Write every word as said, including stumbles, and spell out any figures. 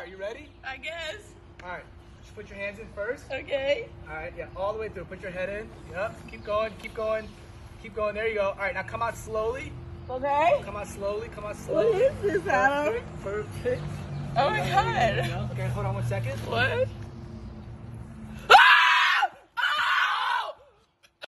All right, you ready? I guess. All right, just put your hands in first. Okay. All right, yeah, all the way through. Put your head in. Yep, keep going, keep going, keep going. There you go. All right, now come out slowly. Okay. Come out slowly, come out slowly. What is this, Adam? Perfect. Perfect. Oh, my God. Okay, hold on one second. What?